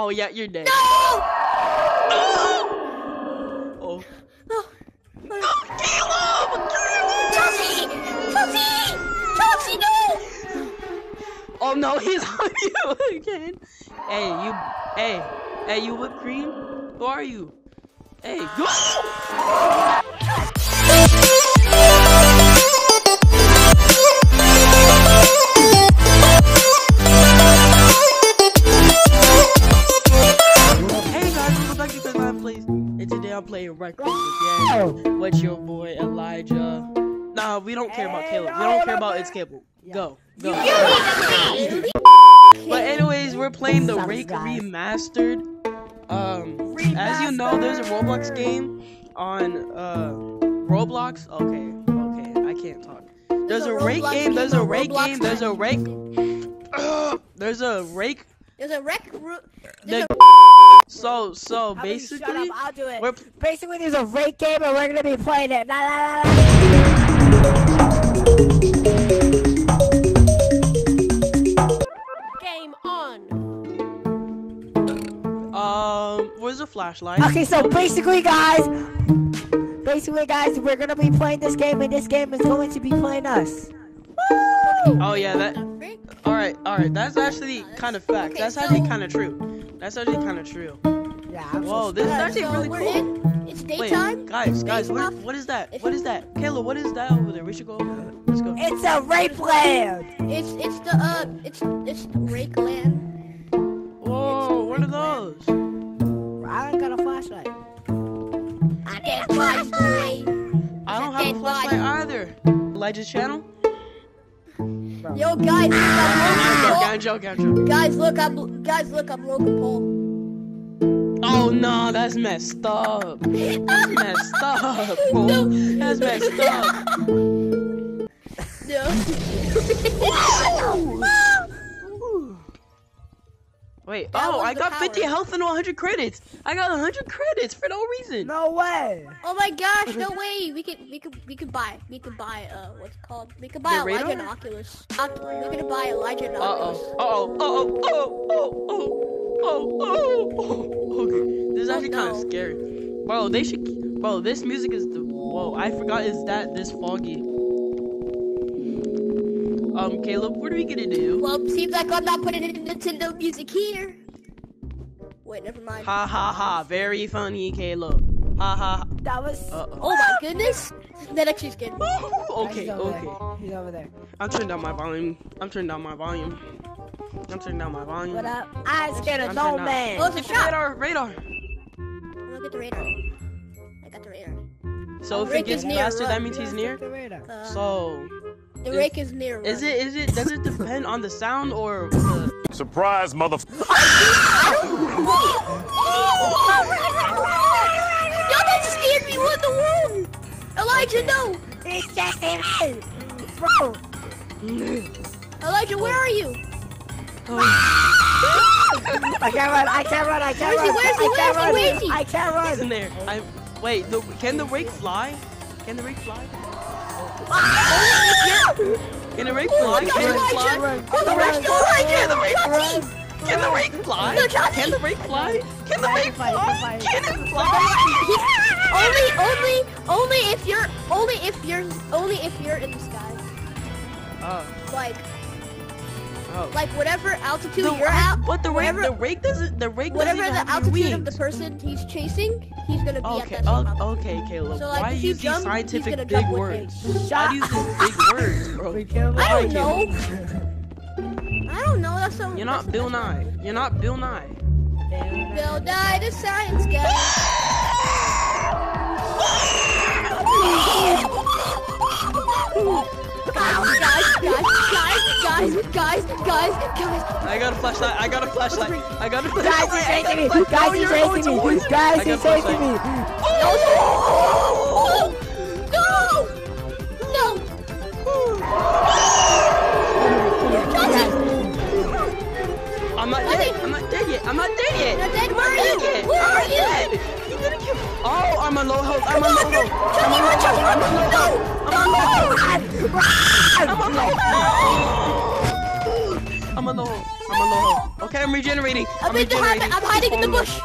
Oh yeah, you're dead. No! Oh. No. No, Caleb! Chelsea! Chelsea! Chelsea, no! Oh no, he's on you again. Hey, you. Hey. Hey, you whipped cream? Who are you? Hey, go! Playing records again with your boy Elijah. Nah, we don't care about Caleb. We don't care about it's Caleb. Go, go. But anyways, we're playing The Rake Remastered. As you know, there's a Roblox game on Roblox. Okay, okay, I can't talk. There's a Rake game. There's a Rake game. There's a Rake. There's a Rake. There's a Rake. So basically, I'll do it. Basically, there's a rake game and we're gonna be playing it. Game on. Where's the flashlight? Okay, so basically, guys, we're gonna be playing this game, and this game is going to be playing us. Woo! Oh yeah, that. All right, that's actually kind of fact. Okay, that's actually kind of true. That's actually kind of true. Yeah. I'm whoa, this is actually so really cool. It's daytime. Wait, guys, what is that? What is that? Kayla, what is that over there? We should go over there. Let's go. It's a rape land. It's the rake land. Whoa, what are those? I ain't got a flashlight. I don't have a flashlight either. Elijah's channel. Yo guys, look, I'm Logan Paul. Oh no, that's messed up. That's messed up, Paul. No. That's messed up. No. Wait, I got power. 50 health and 100 credits. I got 100 credits for no reason. No way. Oh my gosh, no way. We could buy what's it called? We could buy Elijah and Oculus. We're gonna buy Elijah and Oculus. Okay. This is actually kind of scary. Bro, they should. Bro, this music is the. Whoa, I forgot. Is that this foggy? Caleb, what are we gonna do? Well, seems like I'm not putting in Nintendo music here. Wait, never mind. Ha ha ha! Very funny, Caleb. Ha ha. That was. Oh my goodness! That actually scared me. Okay. He's over there. I'm turning down my volume. What up? I scared an old man. Oh, it's a shot. Radar. Look at the radar. I got the radar. So if it gets faster, that means he's near. So. The rake is near. Is it? Does it depend on the sound or? Surprise, motherfucker! Yo, that scared me. What the world? Elijah, no! It's just him, bro. Elijah, where are you? I can't run. He's in there. Can the rake fly? Can the rake fly? Can the rake fly? Can it fly? Only if you're in the sky. Like whatever altitude you're at. But the rake doesn't have altitude wings. Of the person he's chasing, he's gonna be at that altitude. Okay, Caleb. So, like, why use these scientific big words? Why use these big words, bro? I don't know. That's not. You're not Bill Nye. Bill Nye, the science guy. Guys. I got a flashlight. Guys, he's chasing me. No. I'm not dead yet. You're dead. Where are you? Oh, I'm on low health. I'm a little hole. Okay, I'm regenerating. I'm hiding in the bush.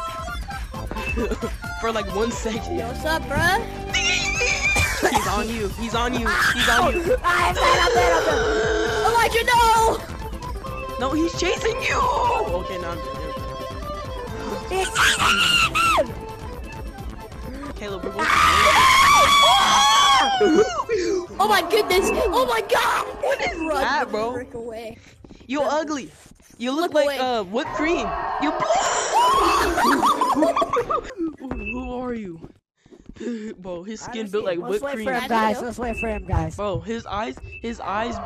For like 1 second. Yo, what's up, bruh? He's on you. He's on you. He's on you. I'm dead. I'm dead. I'm dead. Elijah, no! No, he's chasing you. Okay, now I'm dead. Caleb, we're both. Oh my goodness. Oh my god. What is that, bro? You ugly. You look like whipped cream. You. Who are you? Bro, his skin built like whipped cream. Let's wait for him, guys. Bro, his eyes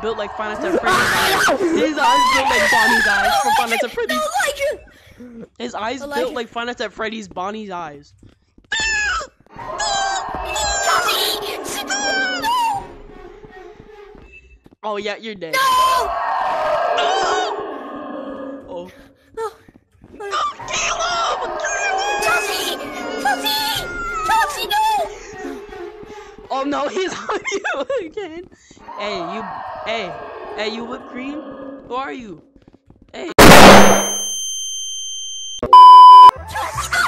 built like Five Nights at Freddy's. His eyes built like Bonnie's eyes from Five Nights at Freddy's. His eyes built like Five Nights at Freddy's Bonnie's eyes. Oh yeah, you're dead. No! Oh. No. No, Caleb! Chelsea! Chelsea! Chelsea, no! Oh no, he's on you again. Hey, you whipped cream? Who are you? Hey. Chelsea, no!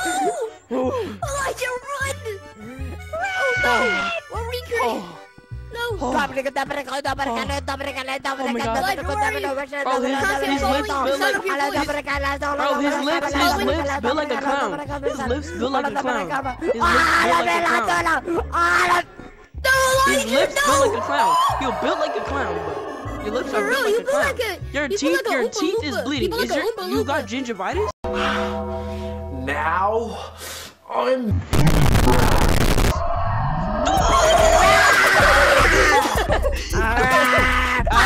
Elijah, run! Run! We're recreating. Oh, his lips built like a clown. His lips built like a clown. His lips built like a clown. You're built like a clown. Your lips are built like a clown. Your teeth is bleeding. You got gingivitis? Now I'm.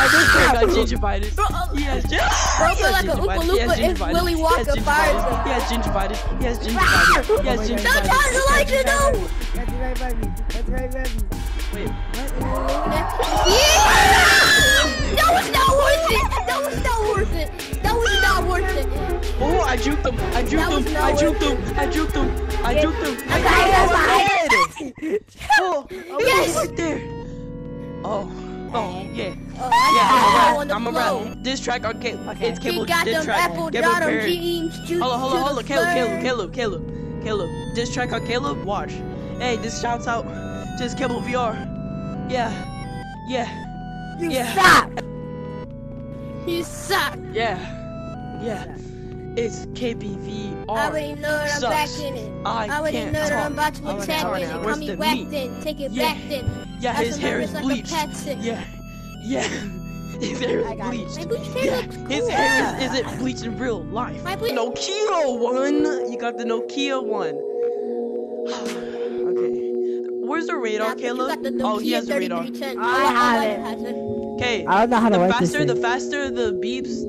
This guy got gingivitis. He has gingivitis. He has gingivitis. He has gingivitis. He has gingivitis. He has gingivitis. That's how Elijah knows. That's right, baby. That's right, baby. Wait, what? Yeah! That was not worth it. That was not worth it. That was not worth it. Oh, I juked him. I juked him. I juked him. I juked him. I juked him. I got him. Oh, yes. Right there. Oh. Oh, yeah. I'm a rat. This track on Caleb. Okay. It's Caleb. This track on Caleb. Hold on. Caleb. This track on Caleb. Watch. Hey, this shouts out. Just Kaleb VR. Yeah. You suck. Yeah. It's KBVR. I already know that I'm back in it. I already know that I'm about to attack it. Call me whacked in. Take it back then. Yeah, his hair is bleached. Yeah. His hair is bleached. My bleached hair looks cool. His hair isn't bleached in real life. Nokia one. You got the Nokia one. Okay. Where's the radar, Kayla? Oh, he has the radar. I have it. Okay. I don't know how to write this thing. The faster the beeps,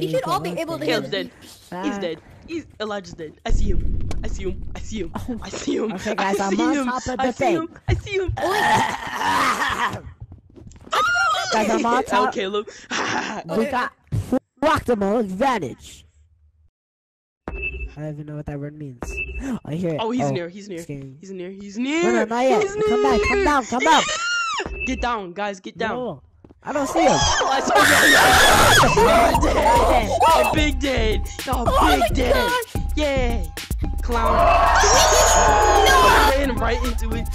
You should all be able to hear it. He's dead. Elijah's dead. I see him. Okay, guys, I'm on top of the thing. I see him. Guys, I'm on top. Caleb. We got proximal advantage. I don't even know what that word means. I hear it. Oh, he's near. No, not yet. Come down. Get down, guys. No. I don't see him. I saw him. Big dead. Oh, big dead. Yeah. Clown. I ran right into it.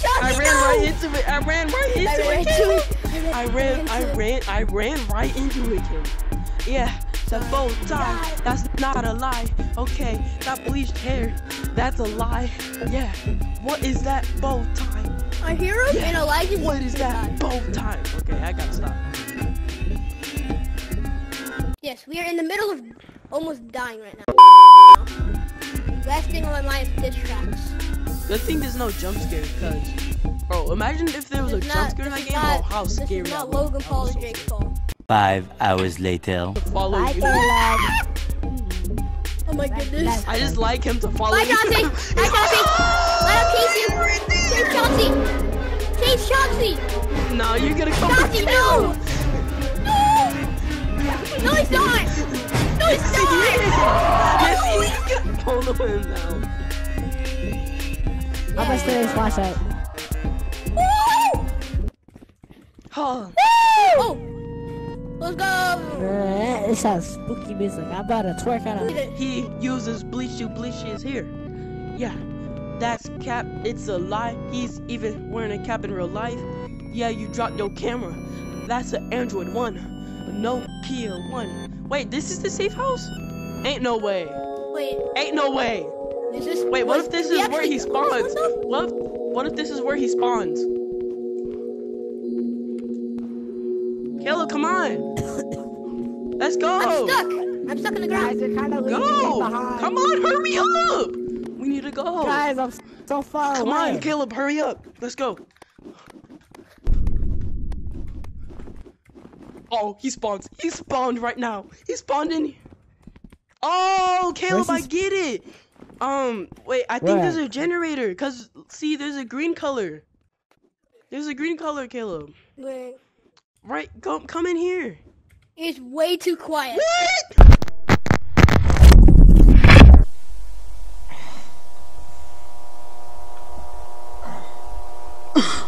Yeah. The phone died. That's not a lie. Okay. That bleached hair. That's a lie. Yeah. What is that bow tie? I hear him and Elijah. What is that? Bow time. Okay, I gotta stop. Yes, we are in the middle of almost dying right now. Last thing on my mind is distracts. Good thing there's no jump scare, cuz. Bro, imagine if there was a jump scare in that game. Oh, how scary. It's not Logan Paul or Drake Paul. 5 hours later. Follow you. Oh my goodness. I just like him to follow me. Let him chase Chelsea. No, you're gonna come with me. No, he's not. Yes, he's gonna follow him now. I'm gonna stay in his flashlight. Paul. Woo! Oh, let's go. This sounds spooky music. I'm about to twerk out. He uses bleach to bleach his hair. Yeah, that's cap. It's a lie. He's even wearing a cap in real life. Yeah, you dropped your camera. That's an Android one, a Nokia one. Wait, this is the safe house? Ain't no way. Wait. Ain't no way. Is this, wait, what if this is where he spawns? What if this is where he spawns? Kayla, come on. Let's go. I'm stuck. I'm stuck in the ground. Go. Come on, hurry up. We need to go. Guys, I'm so far away. Come on, Caleb, hurry up. Let's go. Oh, he spawns. He spawned right now. He spawned in here. Oh, Caleb, I get it. Wait, I think there's a generator, cause see, there's a green color. There's a green color, Caleb. Wait. Right, come in here. It's way too quiet. What?